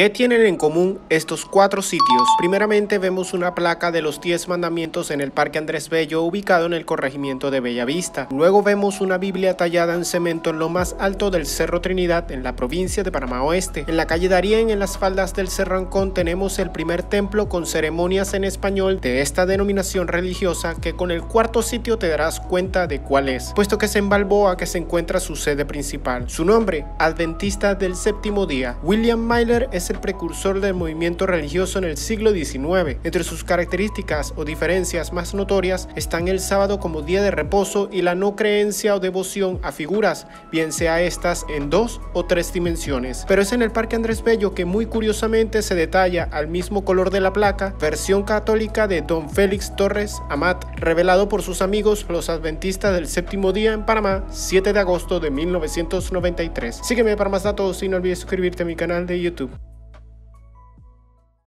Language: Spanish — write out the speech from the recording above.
¿Qué tienen en común estos cuatro sitios? Primeramente vemos una placa de los 10 mandamientos en el Parque Andrés Bello, ubicado en el corregimiento de Bellavista. Luego vemos una Biblia tallada en cemento en lo más alto del Cerro Trinidad, en la provincia de Panamá Oeste. En la calle Darién, en las faldas del Cerrancón, tenemos el primer templo con ceremonias en español de esta denominación religiosa, que con el cuarto sitio te darás cuenta de cuál es, puesto que es en Balboa que se encuentra su sede principal. Su nombre, Adventista del Séptimo Día. William Myler es el precursor del movimiento religioso en el siglo XIX. Entre sus características o diferencias más notorias están el sábado como día de reposo y la no creencia o devoción a figuras, bien sea estas en 2 o 3 dimensiones. Pero es en el Parque Andrés Bello que muy curiosamente se detalla, al mismo color de la placa, versión católica de don Félix Torres Amat, revelado por sus amigos los Adventistas del Séptimo Día en Panamá, 7 de agosto de 1993. Sígueme para más datos y no olvides suscribirte a mi canal de YouTube.